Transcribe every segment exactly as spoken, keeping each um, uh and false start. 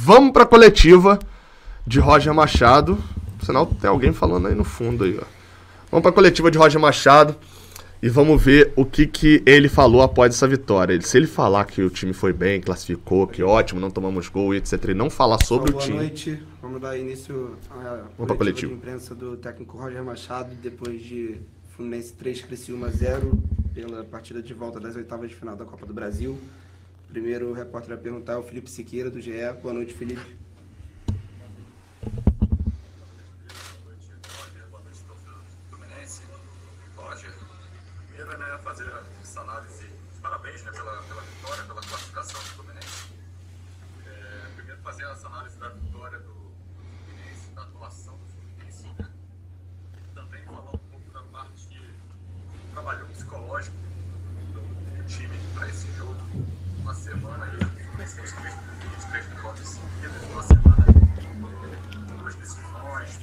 Vamos para a coletiva de Roger Machado. Sinal, tem alguém falando aí no fundo. Aí, ó. Vamos para a coletiva de Roger Machado e vamos ver o que, que ele falou após essa vitória. Ele, se ele falar que o time foi bem, classificou, que ótimo, não tomamos gol, etcétera, e não falar sobre Boa o time. Boa noite, vamos dar início à coletiva, coletiva de imprensa do técnico Roger Machado, depois de Fluminense três, Criciúma zero, pela partida de volta das oitavas de final da Copa do Brasil. Primeiro, o repórter a perguntar é o Felipe Siqueira, do G E. Boa noite, Felipe. Boa noite, Roger. Boa noite, torcedor do Fluminense. Roger, primeiro, né, fazer essa análise. Parabéns, né, pela, pela vitória, pela classificação do Fluminense. É, primeiro, fazer essa análise da vitória do, do Fluminense, da atuação do Fluminense, né? Também falar um pouco da parte do trabalho psicológico do, do time para esse jogo. Uma semana aí, mas que a gente fez no corte seguido, uma semana, duas decisões,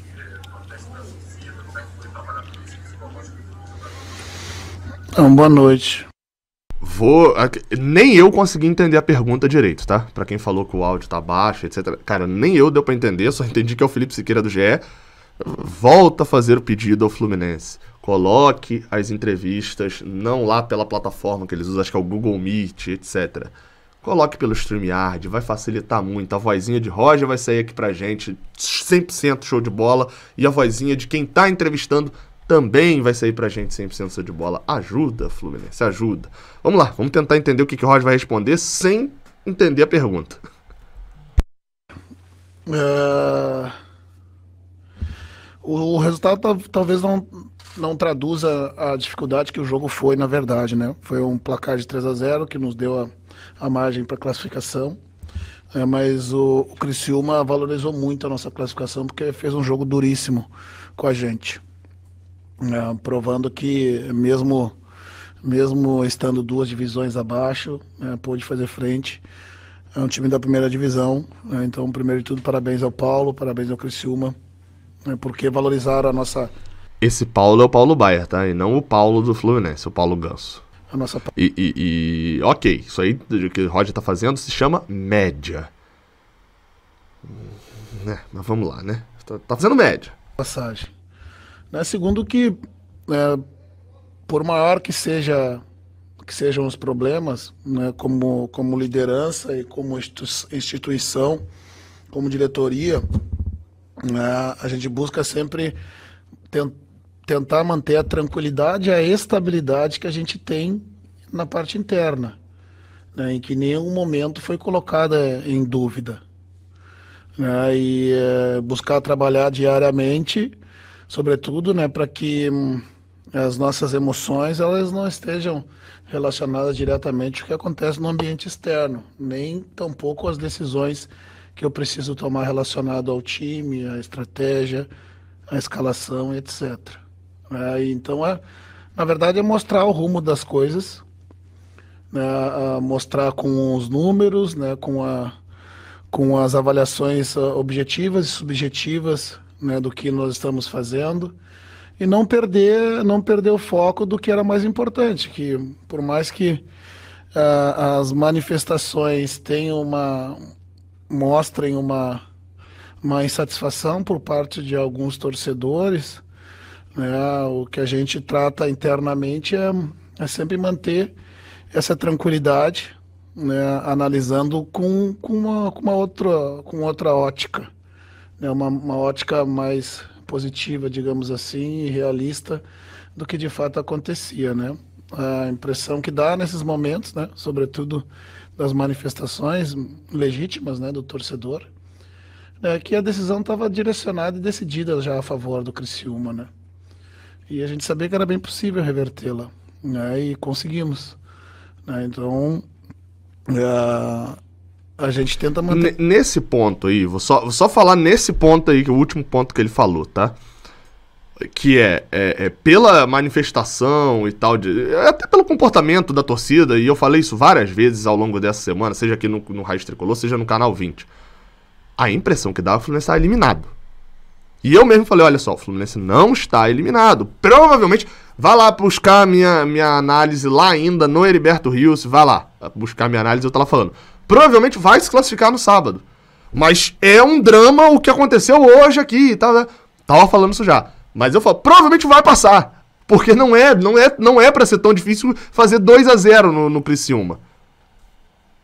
protesto da torcida, como é que foi trabalhar com isso, psicológico do jogador? Então, boa noite. Vou. Nem eu consegui entender a pergunta direito, tá? Pra quem falou que o áudio tá baixo, etcétera. Cara, nem eu deu pra entender, só entendi que é o Felipe Siqueira do G E. Volta a fazer o pedido ao Fluminense. Coloque as entrevistas, não lá pela plataforma que eles usam, acho que é o Google Meet, etcétera. Coloque pelo StreamYard, vai facilitar muito. A vozinha de Roger vai sair aqui pra gente, cem por cento show de bola. E a vozinha de quem tá entrevistando também vai sair pra gente, cem por cento show de bola. Ajuda, Fluminense, ajuda. Vamos lá, vamos tentar entender o que, que o Roger vai responder sem entender a pergunta. Uh, o resultado tá, talvez não... não traduza a dificuldade que o jogo foi, na verdade, né? Foi um placar de três a zero que nos deu a, a margem para classificação, é, mas o, o Criciúma valorizou muito a nossa classificação porque fez um jogo duríssimo com a gente, é, provando que mesmo, mesmo estando duas divisões abaixo, é, pôde fazer frente. É um time da primeira divisão, é, então, primeiro de tudo, parabéns ao Paulo, parabéns ao Criciúma, é, porque valorizaram a nossa... Esse Paulo é o Paulo Baier, tá? E não o Paulo do Fluminense, o Paulo Ganso. A nossa... e, e, e... ok, isso aí que o Roger tá fazendo se chama média. Né? Mas vamos lá, né? Tá, tá fazendo média. Passagem. Né? Segundo que, é, por maior que, seja, que sejam os problemas, né? como, como liderança e como instituição, como diretoria, né? A gente busca sempre... tentar manter a tranquilidade e a estabilidade que a gente tem na parte interna, né, em que nenhum momento foi colocada em dúvida, né, e é, buscar trabalhar diariamente, sobretudo, né, para que hum, as nossas emoções elas não estejam relacionadas diretamente ao que acontece no ambiente externo, nem tampouco as decisões que eu preciso tomar relacionado ao time, à estratégia, a escalação, etcétera. É, então, é, na verdade, é mostrar o rumo das coisas, né, a mostrar com os números, né, com, a, com as avaliações objetivas e subjetivas, né, do que nós estamos fazendo, e não perder, não perder o foco do que era mais importante, que por mais que uh, as manifestações tenham uma, mostrem uma... uma insatisfação por parte de alguns torcedores, né? O que a gente trata internamente é, é sempre manter essa tranquilidade, né? Analisando com, com, uma, com, uma outra, com outra ótica, né? uma, uma ótica mais positiva, digamos assim, e realista do que de fato acontecia, né? A impressão que dá nesses momentos, né? Sobretudo das manifestações legítimas, né? Do torcedor, é que a decisão estava direcionada e decidida já a favor do Criciúma, né? E a gente sabia que era bem possível revertê-la, né? E conseguimos, né? Então, uh, a gente tenta manter... N nesse ponto aí, vou só, vou só falar nesse ponto aí, que é o último ponto que ele falou, tá? Que é, é, é pela manifestação e tal, de, até pelo comportamento da torcida, e eu falei isso várias vezes ao longo dessa semana, seja aqui no, no Raiz Tricolor, seja no Canal vinte. A impressão que dá, o Fluminense está eliminado. E eu mesmo falei, olha só, o Fluminense não está eliminado. Provavelmente, vai lá buscar minha, minha análise lá ainda no Heriberto Rios, vai lá buscar minha análise, eu estava falando. Provavelmente vai se classificar no sábado. Mas é um drama o que aconteceu hoje aqui e tal. Tava falando isso já. Mas eu falo, provavelmente vai passar. Porque não é, não é, não é pra ser tão difícil fazer dois a zero no, no Criciúma.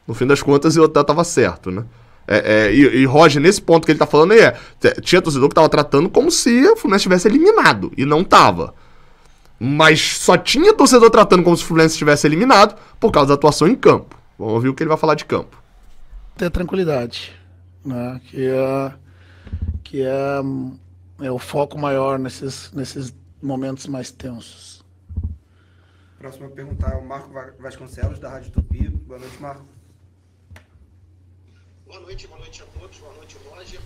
No fim das contas, eu tava certo, né? É, é, e, e Roger, nesse ponto que ele tá falando aí, é, tinha torcedor que tava tratando como se o Fluminense tivesse eliminado. E não tava. Mas só tinha torcedor tratando como se o Fluminense tivesse eliminado por causa da atuação em campo. Vamos ouvir o que ele vai falar de campo. Ter tranquilidade, né? Que é... Que é... É o foco maior nesses, nesses momentos mais tensos. Próximo a perguntar é o Marco Vasconcelos, da Rádio Tupi. Boa noite, Marco. Boa noite, boa noite a todos. Boa noite, Roger.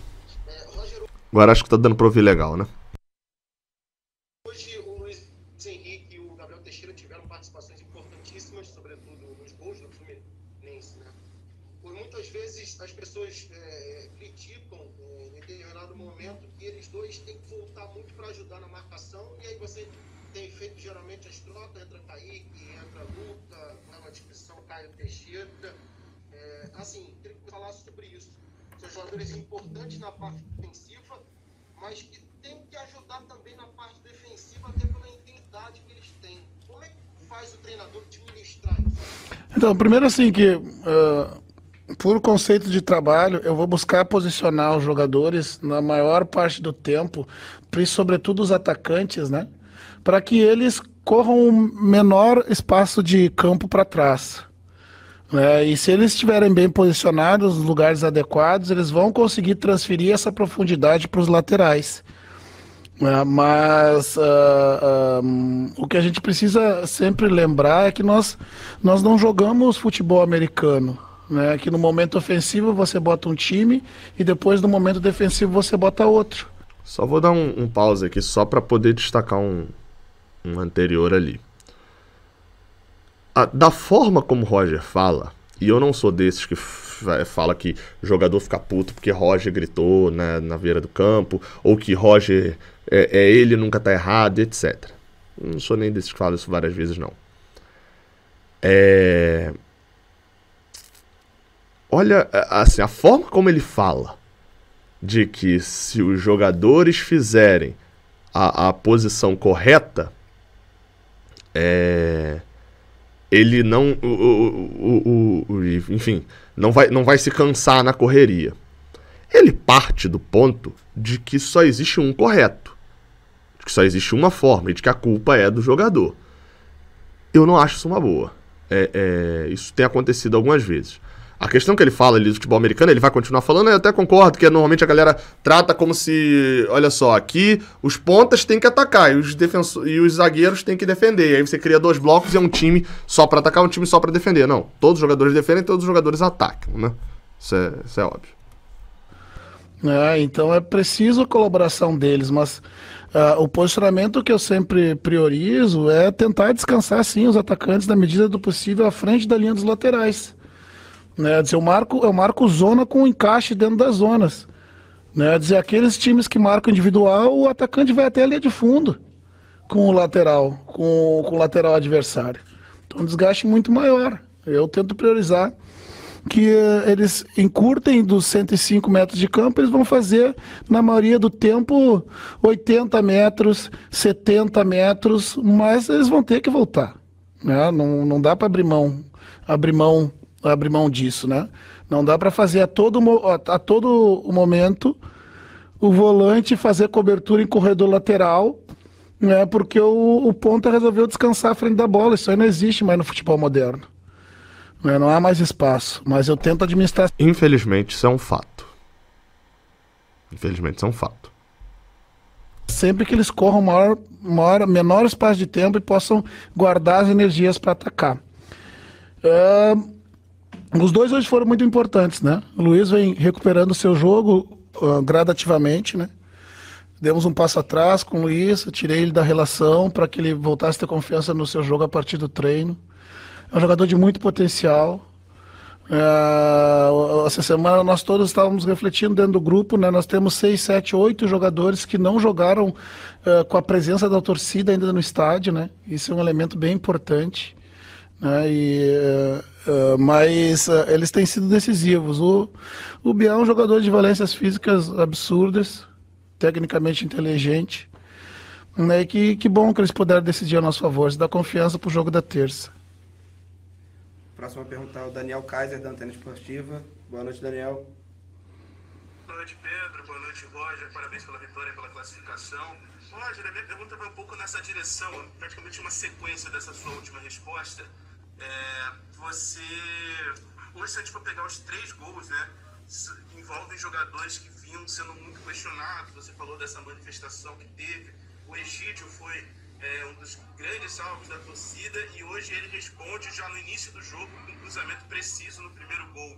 É, Roger... Agora acho que tá dando pra ouvir legal, né? Hoje o Luiz Henrique e o Gabriel Teixeira tiveram participações importantíssimas, sobretudo nos gols do Fluminense, né? Por muitas vezes as pessoas é, criticam é, em determinado momento que eles dois têm que voltar muito para ajudar na marcação, e aí você tem feito geralmente as trocas, entra Kaique, entra Luca, na uma descrição Caio Teixeira. É, assim, queria falar sobre isso. São jogadores importantes na parte ofensiva, mas que tem que ajudar também na parte defensiva, até pela intensidade que eles têm. Como é que faz o treinador administrar isso? Então, primeiro assim que... Uh... Por conceito de trabalho, eu vou buscar posicionar os jogadores na maior parte do tempo, sobretudo os atacantes, né? Para que eles corram o menor espaço de campo para trás. É, e se eles estiverem bem posicionados, nos lugares adequados, eles vão conseguir transferir essa profundidade para os laterais. É, mas uh, um, o que a gente precisa sempre lembrar é que nós, nós não jogamos futebol americano. Né, que no momento ofensivo você bota um time e depois no momento defensivo você bota outro. Só vou dar um, um pause aqui só para poder destacar um, um anterior ali. A, da forma como o Roger fala, e eu não sou desses que fala que jogador fica puto porque Roger gritou na, na beira do campo, ou que Roger é, é ele, nunca tá errado, etcétera. Eu não sou nem desses que falam isso várias vezes, não. É... Olha, assim, a forma como ele fala de que se os jogadores fizerem a, a posição correta, é, ele não, o, o, o, o, enfim, não vai, não vai se cansar na correria. Ele parte do ponto de que só existe um correto, de que só existe uma forma e de que a culpa é do jogador. Eu não acho isso uma boa. É, é, isso tem acontecido algumas vezes. A questão que ele fala ali do futebol americano, ele vai continuar falando, eu até concordo que normalmente a galera trata como se, olha só, aqui os pontas têm que atacar e os, defenso- e os zagueiros têm que defender. E aí você cria dois blocos e é um time só pra atacar, um time só pra defender. Não, todos os jogadores defendem, todos os jogadores atacam, né? Isso é, isso é óbvio. É, então é preciso a colaboração deles, mas uh, o posicionamento que eu sempre priorizo é tentar descansar, sim, os atacantes na medida do possível à frente da linha dos laterais. Né, dizer, eu, marco, eu marco zona com encaixe dentro das zonas. Né, dizer, aqueles times que marcam individual, o atacante vai até a linha de fundo com o lateral, com, com o lateral adversário. Então, um desgaste muito maior. Eu tento priorizar que uh, eles encurtem dos cento e cinco metros de campo, eles vão fazer, na maioria do tempo, oitenta metros, setenta metros, mas eles vão ter que voltar. Né? Não, não dá para abrir mão, abrir mão abrir mão disso, né? Não dá para fazer a todo, a todo momento o volante fazer cobertura em corredor lateral, né? Porque o, o ponta resolveu descansar à frente da bola. Isso aí não existe mais no futebol moderno. Né? Não há mais espaço, mas eu tento administrar... Infelizmente, isso é um fato. Infelizmente, isso é um fato. Sempre que eles corram maior, maior, menor espaço de tempo e possam guardar as energias para atacar. É... Os dois hoje foram muito importantes, né? O Luiz vem recuperando o seu jogo uh, gradativamente, né? Demos um passo atrás com o Luiz, eu tirei ele da relação para que ele voltasse a ter confiança no seu jogo a partir do treino. É um jogador de muito potencial. Uh, essa semana nós todos estávamos refletindo dentro do grupo, né? Nós temos seis, sete, oito jogadores que não jogaram uh, com a presença da torcida ainda no estádio, né? Isso é um elemento bem importante. Né? E... Uh, Uh, mas uh, eles têm sido decisivos. O, o Biel é um jogador de valências físicas absurdas, tecnicamente inteligente, né? E que, que bom que eles puderam decidir a nosso favor, se dá confiança para o jogo da terça. Próxima pergunta é o Daniel Kaiser, da Antena Esportiva. Boa noite, Daniel. Boa noite, Pedro. Boa noite, Roger. Parabéns pela vitória e pela classificação. Roger, a minha pergunta vai um pouco nessa direção, praticamente uma sequência dessa sua última resposta. É, você, hoje, se a gente for pegar os três gols, né, envolvem jogadores que vinham sendo muito questionados. Você falou dessa manifestação que teve. O Egídio foi é, um dos grandes salvos da torcida e hoje ele responde já no início do jogo com um cruzamento preciso no primeiro gol.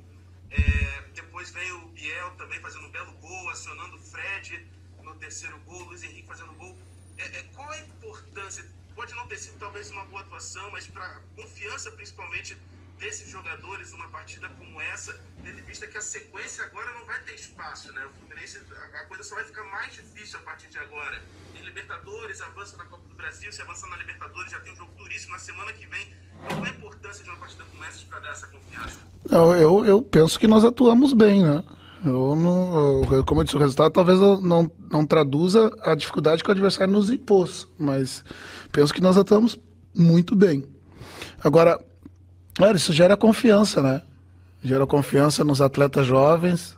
É, depois vem o Biel também fazendo um belo gol, acionando o Fred no terceiro gol, Luiz Henrique fazendo gol. É, é, qual a importância? Pode não ter sido talvez uma boa atuação, mas para a confiança principalmente desses jogadores, uma partida como essa, tendo vista que a sequência agora não vai ter espaço, né? O Fluminense, a coisa só vai ficar mais difícil a partir de agora. Em Libertadores, avança na Copa do Brasil, se avançar na Libertadores já tem um jogo duríssimo na semana que vem. Qual a importância de uma partida como essa para dar essa confiança? Não, eu, eu penso que nós atuamos bem, né? Eu não, eu, como eu disse, o resultado talvez não, não traduza a dificuldade que o adversário nos impôs, mas penso que nós atuamos muito bem. Agora, claro, isso gera confiança, né? Gera confiança nos atletas jovens,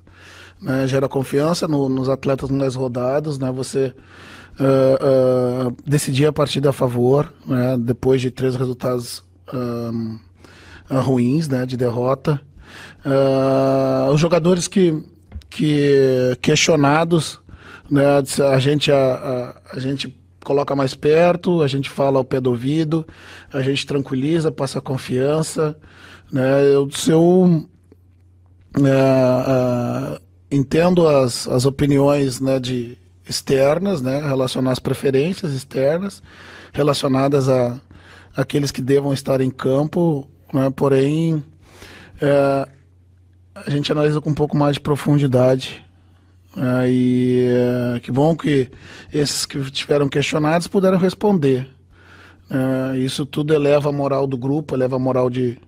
né? Gera confiança no, nos atletas mais rodados, né? Você uh, uh, decidir a partida a favor, né? Depois de três resultados um, ruins, né? De derrota. Uh, os jogadores que, que questionados, né, a gente, a, a, a gente coloca mais perto, a gente fala ao pé do ouvido, a gente tranquiliza, passa confiança, né? Eu, eu uh, uh, entendo as, as opiniões, né, de externas, né, relacionadas às preferências externas, relacionadas a aqueles que devam estar em campo, né, porém É, a gente analisa com um pouco mais de profundidade, é, e é, que bom que esses que estiveram questionados puderam responder. É, isso tudo eleva a moral do grupo, eleva a moral de,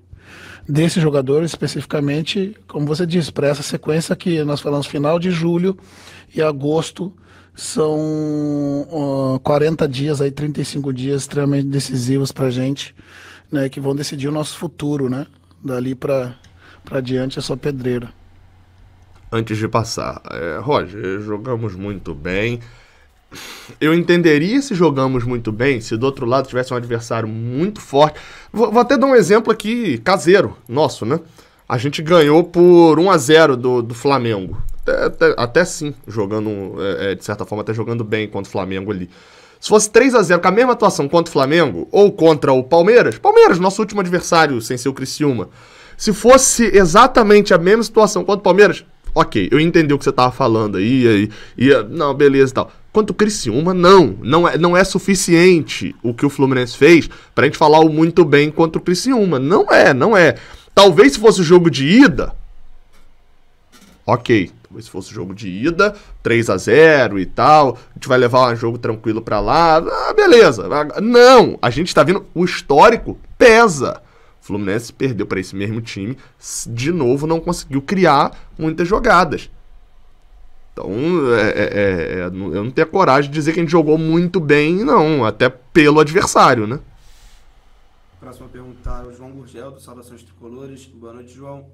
desse jogador especificamente, como você disse, para essa sequência que nós falamos, final de julho e agosto, são uh, quarenta dias, aí, trinta e cinco dias extremamente decisivos para a gente, né, que vão decidir o nosso futuro, né? Dali para diante é só pedreira. Antes de passar, é, Roger, jogamos muito bem. Eu entenderia se jogamos muito bem se do outro lado tivesse um adversário muito forte. Vou, vou até dar um exemplo aqui caseiro nosso, né? A gente ganhou por um a zero do, do Flamengo. Até, até, até sim, jogando, é, de certa forma, até jogando bem contra o Flamengo ali. Se fosse três a zero com a mesma atuação contra o Flamengo ou contra o Palmeiras, Palmeiras, nosso último adversário sem ser o Criciúma, se fosse exatamente a mesma situação contra o Palmeiras, ok, eu entendi o que você estava falando aí, e, e, não, beleza e tal. Quanto o Criciúma, não, não é, não é suficiente o que o Fluminense fez pra gente falar o muito bem contra o Criciúma, não é, não é. Talvez se fosse o jogo de ida, ok. Se fosse jogo de ida, três a zero e tal, a gente vai levar um jogo tranquilo pra lá, ah, beleza. Não, a gente tá vendo, o histórico pesa. O Fluminense perdeu pra esse mesmo time, de novo não conseguiu criar muitas jogadas. Então, é, é, é, eu não tenho a coragem de dizer que a gente jogou muito bem, não, até pelo adversário, né? Próxima pergunta é o João Gurgel, do Saudações Tricolores. Boa noite, João.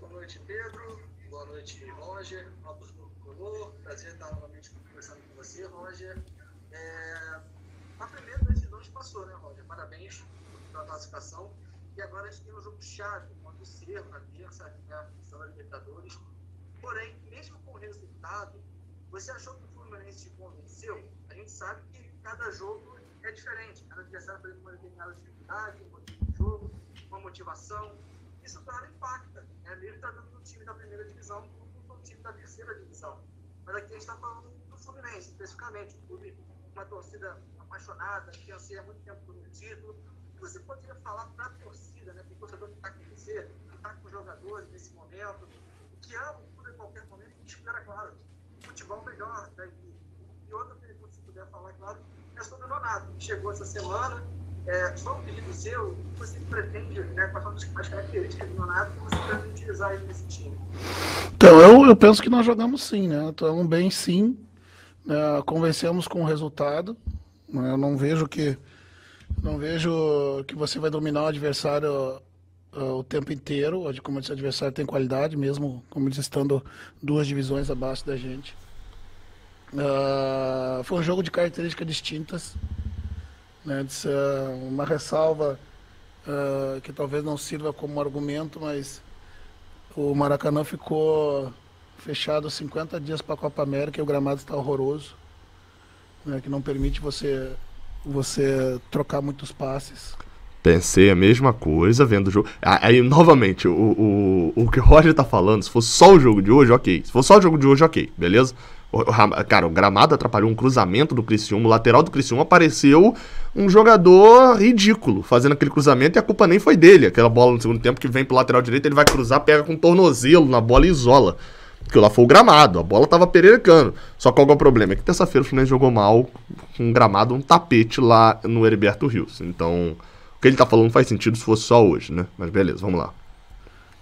Boa noite, Pedro. Boa noite, Roger, Nonato do Color. Prazer estar novamente conversando com você, Roger. É... A primeira decisão a gente passou, né, Roger? Parabéns pela classificação. E agora a gente tem um jogo chave contra o Cerro na terça, na decisão da Libertadores. Porém, mesmo com o resultado, você achou que o Fluminense te convenceu? A gente sabe que cada jogo é diferente. Cada adversário tem uma determinada dificuldade, um motivo de jogo, uma motivação. Isso, claro, impacta. Né? Ele está dando no time da primeira divisão como no time da terceira divisão. Mas aqui a gente está falando do Fluminense, especificamente. O clube, uma torcida apaixonada, que anseia muito tempo por um título. Você poderia falar para a torcida, né? Para o torcedor que está aqui dizer, que está com os jogadores nesse momento, que ama o clube em qualquer momento e espera, claro, futebol melhor. Né? E outra pergunta, se puder falar, claro, é sobre o Nonato, que chegou essa semana, É, só um pedido seu, o que você pretende, né, quais são as características do Nonato que você pretende utilizar aí nesse time? Então, eu, eu penso que nós jogamos sim, né? Estamos bem sim, é, convencemos com o resultado, né? Eu não vejo que não vejo que você vai dominar o adversário uh, o tempo inteiro, como esse adversário tem qualidade, mesmo como eles estando duas divisões abaixo da gente. Uh, foi um jogo de características distintas. Né, uma ressalva uh, que talvez não sirva como argumento, mas o Maracanã ficou fechado cinquenta dias para a Copa América e o gramado está horroroso, né, que não permite você, você trocar muitos passes. Pensei a mesma coisa vendo o jogo. Aí, novamente, o, o, o que o Roger está falando, se fosse só o jogo de hoje, ok. Se fosse só o jogo de hoje, ok, beleza? Cara, o gramado atrapalhou um cruzamento do Criciúma, o lateral do Criciúma apareceu um jogador ridículo fazendo aquele cruzamento e a culpa nem foi dele. Aquela bola no segundo tempo que vem pro lateral direito, ele vai cruzar, pega com um tornozelo na bola e isola. Porque lá foi o gramado, a bola tava pererecando. Só que qual é o problema? É que terça-feira o Fluminense jogou mal com um gramado, um tapete lá no Heriberto Rios. Então, o que ele tá falando faz sentido se fosse só hoje, né? Mas beleza, vamos lá.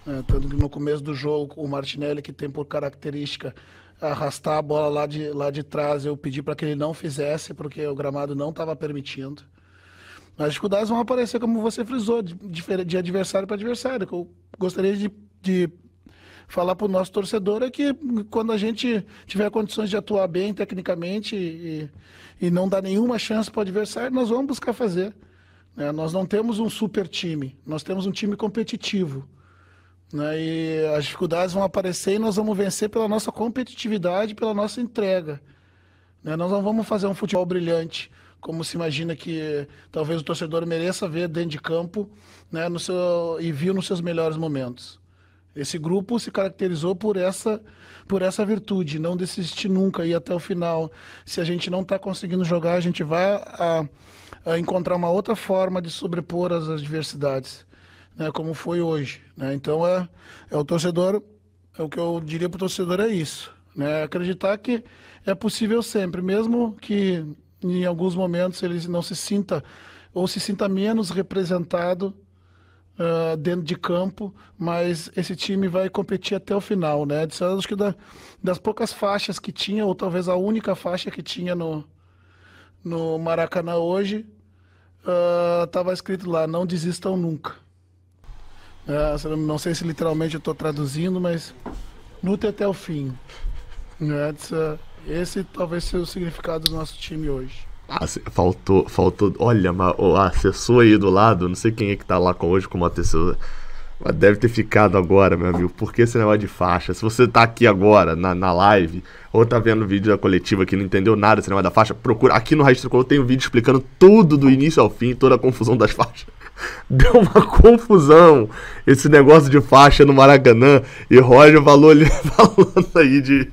É, tanto que no começo do jogo, o Martinelli, que tem por característica arrastar a bola lá de, lá de trás, eu pedi para que ele não fizesse, porque o gramado não estava permitindo. As dificuldades vão aparecer, como você frisou, de, de adversário para adversário. O que eu gostaria de, de falar para o nosso torcedor é que quando a gente tiver condições de atuar bem tecnicamente e, e não dar nenhuma chance para o adversário, nós vamos buscar fazer. É, nós não temos um super time, nós temos um time competitivo. Né, e as dificuldades vão aparecer e nós vamos vencer pela nossa competitividade, pela nossa entrega. Né, nós não vamos fazer um futebol brilhante, como se imagina que talvez o torcedor mereça ver dentro de campo, né, no seu, e viu nos seus melhores momentos. Esse grupo se caracterizou por essa, por essa virtude, não desistir nunca, ir até o final. Se a gente não está conseguindo jogar, a gente vai a, a encontrar uma outra forma de sobrepor as adversidades. Né, como foi hoje, né? Então é, é o torcedor, é o que eu diria para o torcedor é isso, né? Acreditar que é possível sempre, mesmo que em alguns momentos ele não se sinta ou se sinta menos representado uh, dentro de campo, mas esse time vai competir até o final, né? Acho que da, das poucas faixas que tinha, ou talvez a única faixa que tinha no, no Maracanã hoje, estava uh, escrito lá, não desistam nunca. É, não sei se literalmente eu estou traduzindo, mas luta até o fim. Né? Esse talvez seja o significado do nosso time hoje. Ah, faltou, faltou. Olha, o assessor aí do lado, não sei quem é que tá lá com hoje como assessor. Mas deve ter ficado agora, meu amigo. Porque esse negócio de faixa? Se você tá aqui agora, na, na live, ou tá vendo o vídeo da coletiva que não entendeu nada desse negócio da faixa, procura. Aqui no Raiz Tricolor tem um vídeo explicando tudo do início ao fim, toda a confusão das faixas. Deu uma confusão esse negócio de faixa no Maracanã. E Roger falou, falando aí de,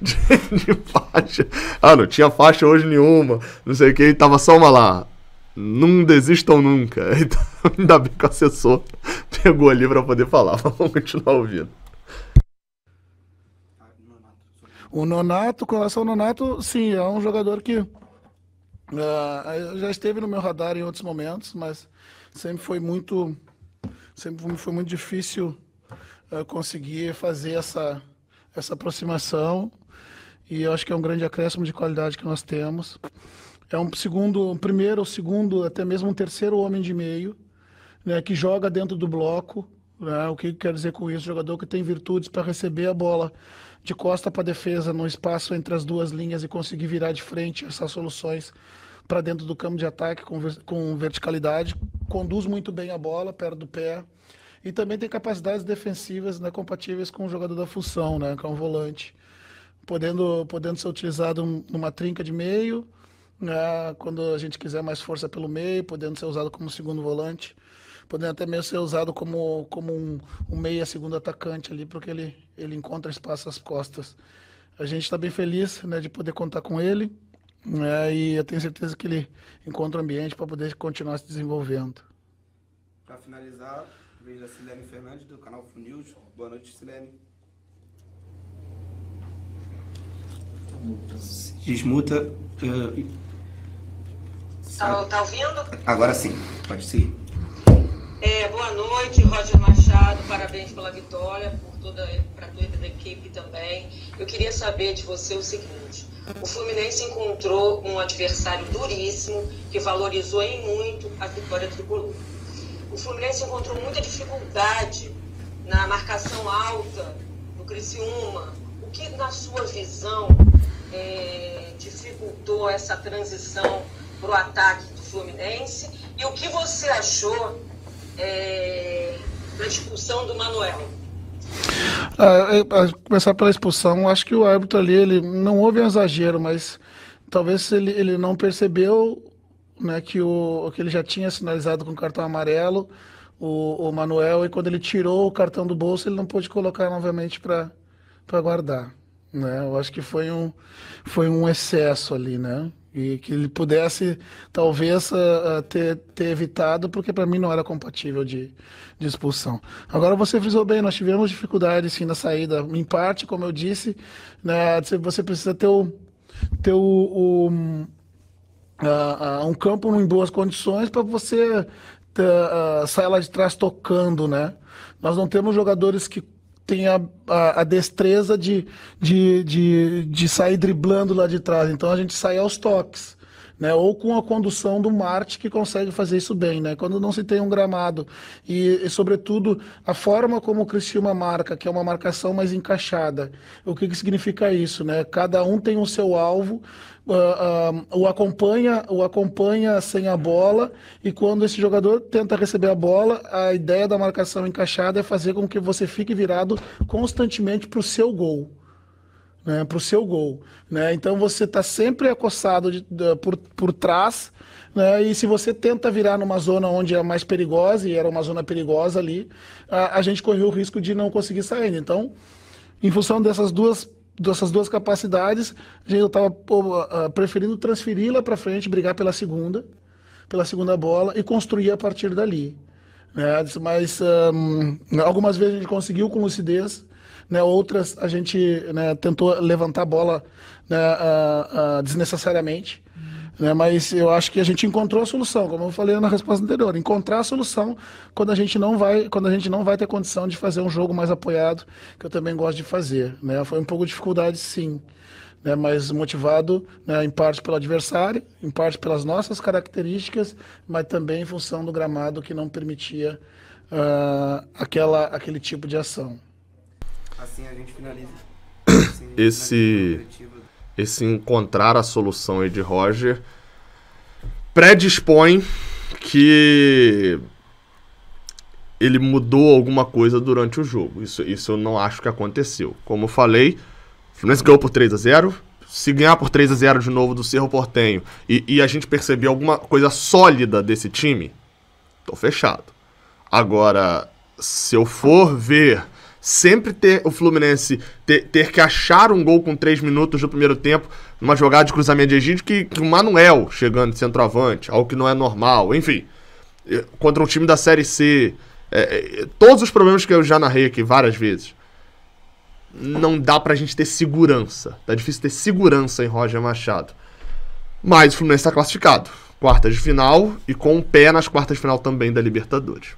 de, de faixa. Ah, não tinha faixa hoje nenhuma, não sei o que, tava só uma lá. Não desistam nunca. Então, ainda bem que o assessor pegou ali pra poder falar. Vamos continuar ouvindo. O Nonato, com relação ao Nonato, sim, é um jogador que uh, já esteve no meu radar em outros momentos, mas sempre foi muito, sempre foi muito difícil uh, conseguir fazer essa, essa aproximação. E eu acho que é um grande acréscimo de qualidade que nós temos. É um segundo, um primeiro, um segundo, até mesmo um terceiro homem de meio, né, que joga dentro do bloco. Né, o que quer dizer com isso? Jogador que tem virtudes para receber a bola de costa para a defesa, no espaço entre as duas linhas e conseguir virar de frente essas soluções para dentro do campo de ataque com, com verticalidade. Conduz muito bem a bola, perto do pé. E também tem capacidades defensivas, né, compatíveis com o jogador da função, né, que é um volante. Podendo, podendo ser utilizado numa trinca de meio, né, quando a gente quiser mais força pelo meio, podendo ser usado como segundo volante, podendo até mesmo ser usado como, como um, um meia segundo atacante ali, porque ele, ele encontra espaço às costas. A gente está bem feliz, né, de poder contar com ele, né, e eu tenho certeza que ele encontra o ambiente para poder continuar se desenvolvendo. Para finalizar, vejo a Silene Fernandes do canal FUNILDE. Boa noite, Silene. Desmuta. Uh... Tá, tá ouvindo? Agora sim. Pode ser. É, boa noite, Roger Machado, parabéns pela vitória, por toda, para toda a equipe também. Eu queria saber de você o seguinte, o Fluminense encontrou um adversário duríssimo, que valorizou em muito a vitória tricolor. O Fluminense encontrou muita dificuldade na marcação alta do Criciúma. O que, na sua visão, é, dificultou essa transição para o ataque do Fluminense? E o que você achou é, da expulsão do Manuel? Ah, começar pela expulsão, acho que o árbitro ali, ele não houve um exagero, mas talvez ele, ele não percebeu, né, que, o, que ele já tinha sinalizado com o cartão amarelo o, o Manuel, e quando ele tirou o cartão do bolso, ele não pôde colocar novamente para guardar, né? Eu acho que foi um, foi um excesso ali, né? E que ele pudesse, talvez, uh, ter, ter evitado, porque para mim não era compatível de, de expulsão. Agora você frisou bem, nós tivemos dificuldades sim na saída, em parte, como eu disse, né, você precisa ter o... Ter o, o Uh, uh, um campo em boas condições para você uh, uh, sair lá de trás tocando, né? Nós não temos jogadores que tenham a, a, a destreza de, de, de, de sair driblando lá de trás, então a gente sai aos toques, né? Ou com a condução do Marte, que consegue fazer isso bem, né? Quando não se tem um gramado e, e sobretudo, a forma como o Criciúma marca, que é uma marcação mais encaixada. O que, que significa isso, né? Cada um tem o seu alvo, Uh, uh, o, acompanha, o acompanha sem a bola, e quando esse jogador tenta receber a bola, a ideia da marcação encaixada é fazer com que você fique virado constantemente para o seu gol. Né, para o seu gol. Né? Então você está sempre acossado de, de, por, por trás, né? E se você tenta virar numa zona onde é mais perigosa, e era uma zona perigosa ali, a, a gente correu o risco de não conseguir sair. Então, em função dessas duas dessas duas capacidades, a gente estava uh, preferindo transferi-la para frente, brigar pela segunda, pela segunda bola e construir a partir dali. Né? Mas um, algumas vezes a gente conseguiu com lucidez, né? Outras a gente, né, tentou levantar a bola, né, uh, uh, desnecessariamente. Né? Mas eu acho que a gente encontrou a solução, como eu falei na resposta anterior, encontrar a solução quando a gente não vai, quando a gente não vai ter condição de fazer um jogo mais apoiado, que eu também gosto de fazer, né? Foi um pouco de dificuldade, sim, né? Mas motivado, né, em parte pelo adversário, em parte pelas nossas características, mas também em função do gramado que não permitia uh, aquela, aquele tipo de ação. Assim a gente finaliza. Assim, Esse... finaliza Esse encontrar a solução aí de Roger predispõe que ele mudou alguma coisa durante o jogo. Isso, isso eu não acho que aconteceu. Como eu falei, o Fluminense ganhou por três a zero. Se ganhar por três a zero de novo do Cerro Portenho e, e a gente perceber alguma coisa sólida desse time, tô fechado. Agora, se eu for ver... Sempre ter o Fluminense ter, ter que achar um gol com três minutos do primeiro tempo, numa jogada de cruzamento de Egídio, que, que o Manuel chegando de centroavante, algo que não é normal, enfim. Contra um time da Série C, é, é, todos os problemas que eu já narrei aqui várias vezes, não dá pra gente ter segurança. Tá difícil ter segurança em Roger Machado. Mas o Fluminense tá classificado. Quartas de final e com o pé nas quartas de final também da Libertadores.